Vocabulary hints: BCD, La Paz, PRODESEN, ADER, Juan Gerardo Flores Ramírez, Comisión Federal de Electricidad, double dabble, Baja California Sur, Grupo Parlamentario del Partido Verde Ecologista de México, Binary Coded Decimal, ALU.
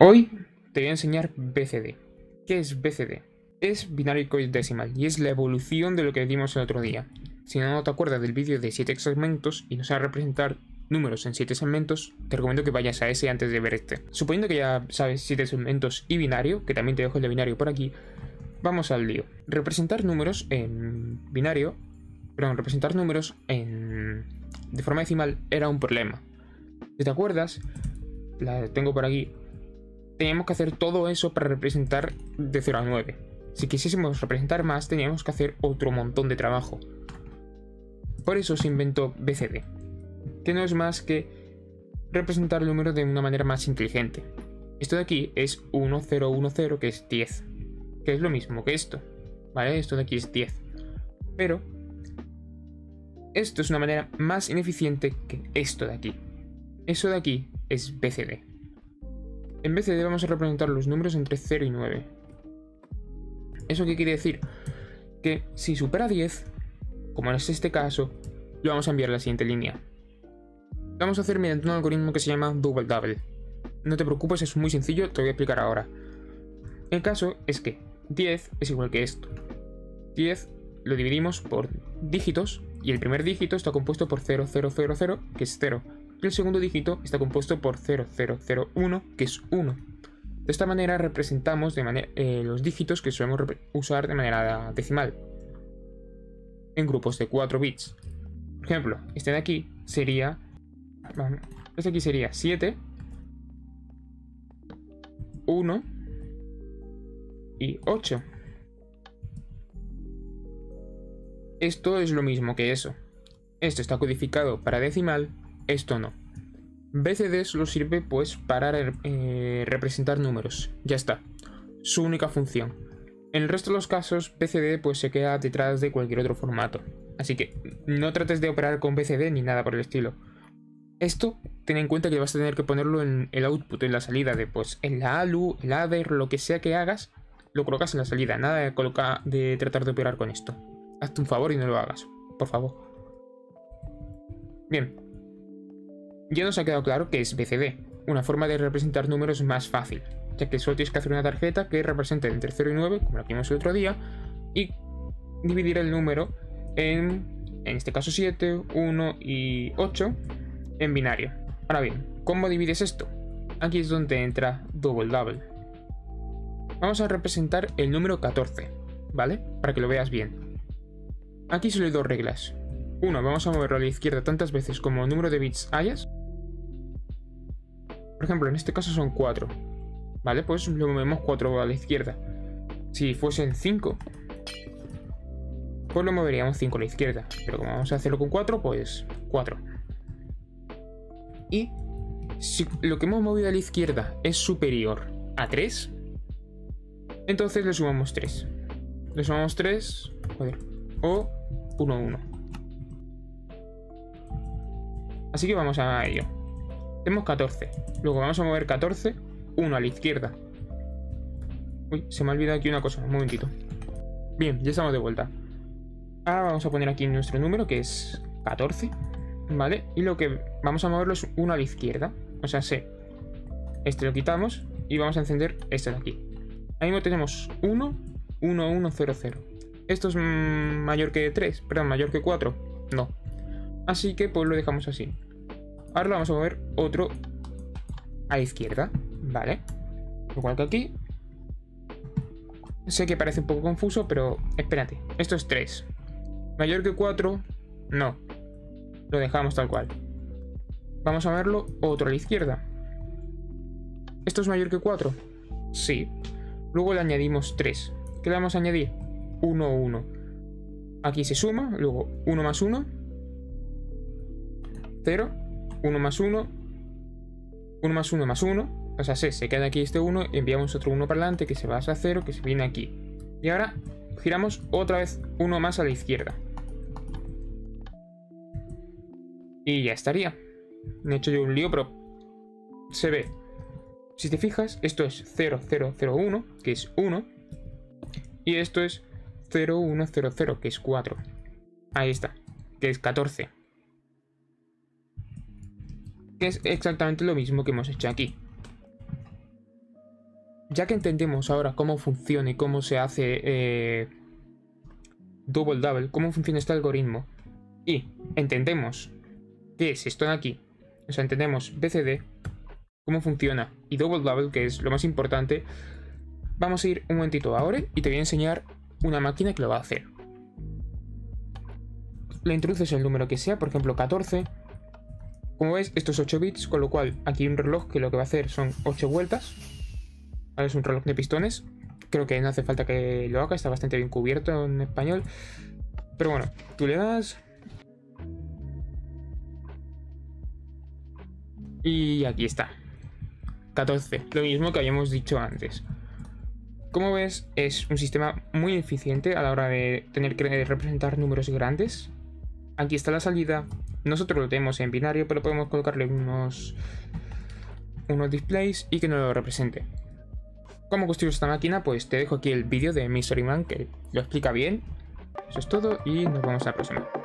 Hoy te voy a enseñar BCD. ¿Qué es BCD? Es Binary Code Decimal y es la evolución de lo que vimos el otro día. Si no te acuerdas del vídeo de 7 segmentos y nos va a representar números en 7 segmentos, te recomiendo que vayas a ese antes de ver este. Suponiendo que ya sabes 7 segmentos y binario, que también te dejo el de binario por aquí, vamos al lío. Representar números en binario, de forma decimal era un problema. Si te acuerdas, la tengo por aquí. Teníamos que hacer todo eso para representar de 0 a 9. Si quisiésemos representar más, teníamos que hacer otro montón de trabajo. Por eso se inventó BCD, que no es más que representar el número de una manera más inteligente. Esto de aquí es 1, 0, 1, 0, que es 10, que es lo mismo que esto, ¿vale? Esto de aquí es 10, pero esto es una manera más ineficiente que esto de aquí. Eso de aquí es BCD. En BCD vamos a representar los números entre 0 y 9. ¿Eso qué quiere decir? Que si supera 10, como es este caso, lo vamos a enviar a la siguiente línea. Lo vamos a hacer mediante un algoritmo que se llama double dabble. No te preocupes, es muy sencillo, te lo voy a explicar ahora. El caso es que 10 es igual que esto. 10 lo dividimos por dígitos y el primer dígito está compuesto por 0, 0, 0, 0, que es 0. Y el segundo dígito está compuesto por 0001, que es 1. De esta manera representamos los dígitos que solemos usar de manera decimal en grupos de 4 bits. Por ejemplo, este de aquí sería 7, 1 y 8. Esto es lo mismo que eso. Esto está codificado para decimal. Esto no. BCD solo sirve pues para representar números. Ya está. Su única función. En el resto de los casos, BCD pues se queda detrás de cualquier otro formato. Así que no trates de operar con BCD ni nada por el estilo. Esto, ten en cuenta que vas a tener que ponerlo en el output, en la salida de pues en la ALU, el ADER, lo que sea que hagas, lo colocas en la salida. Nada de tratar de operar con esto. Hazte un favor y no lo hagas, por favor. Bien. Ya nos ha quedado claro que es BCD, una forma de representar números más fácil, ya que solo tienes que hacer una tarjeta que represente entre 0 y 9, como la que vimos el otro día, y dividir el número en este caso 7, 1 y 8, en binario. Ahora bien, ¿cómo divides esto? Aquí es donde entra double double. Vamos a representar el número 14, ¿vale? Para que lo veas bien. Aquí solo hay dos reglas. Uno, vamos a moverlo a la izquierda tantas veces como el número de bits hayas. Por ejemplo, en este caso son 4, ¿vale? Pues lo movemos 4 a la izquierda. Si fuesen 5, pues lo moveríamos 5 a la izquierda. Pero como vamos a hacerlo con 4, pues 4. Y si lo que hemos movido a la izquierda es superior a 3, entonces le sumamos 3. Le sumamos 3, joder, o 1, 1. Así que vamos a ello. Tenemos 14. Luego vamos a mover 14, 1 a la izquierda. Uy, se me ha olvidado aquí una cosa. Un momentito. Bien, ya estamos de vuelta. Ahora vamos a poner aquí nuestro número, que es 14. ¿Vale? Y lo que vamos a moverlo es 1 a la izquierda. O sea, este lo quitamos y vamos a encender este de aquí. Ahí mismo tenemos 1, 1, 1, 0, 0. ¿Esto es mayor que 3? Perdón, ¿mayor que 4? No. Así que pues lo dejamos así. Ahora lo vamos a mover otro a la izquierda, ¿vale? Igual que aquí. Sé que parece un poco confuso, pero espérate. Esto es 3. ¿Mayor que 4? No. Lo dejamos tal cual. Vamos a moverlo otro a la izquierda. ¿Esto es mayor que 4? Sí. Luego le añadimos 3. ¿Qué le vamos a añadir? 1, 1. Aquí se suma, luego 1 más 1. 0, 1 más 1, 1 más 1 más 1, o sea, se queda aquí este 1, enviamos otro 1 para adelante que se va a 0, que se viene aquí. Y ahora giramos otra vez 1 más a la izquierda. Y ya estaría. Me he hecho yo un lío, pero se ve. Si te fijas, esto es 0, 0, 0, 1, que es 1. Y esto es 0, 1, 0, 0, que es 4. Ahí está, que es 14. Que es exactamente lo mismo que hemos hecho aquí. ya que entendemos ahora cómo funciona y cómo se hace double double, cómo funciona este algoritmo, y entendemos que si están aquí, o sea, entendemos BCD, cómo funciona, y double double, que es lo más importante, vamos a ir un momentito ahora y te voy a enseñar una máquina que lo va a hacer. Le introduces el número que sea, por ejemplo 14. Como ves, esto es 8 bits, con lo cual aquí hay un reloj que lo que va a hacer son 8 vueltas. Ahora es un reloj de pistones. Creo que no hace falta que lo haga, está bastante bien cubierto en español. Pero bueno, tú le das... y aquí está. 14, lo mismo que habíamos dicho antes. Como ves, es un sistema muy eficiente a la hora de tener que representar números grandes. Aquí está la salida. Nosotros lo tenemos en binario, pero podemos colocarle unos displays y que nos lo represente. ¿Cómo construir esta máquina? Pues te dejo aquí el vídeo de Mystery Man que lo explica bien. Eso es todo y nos vemos a la próxima.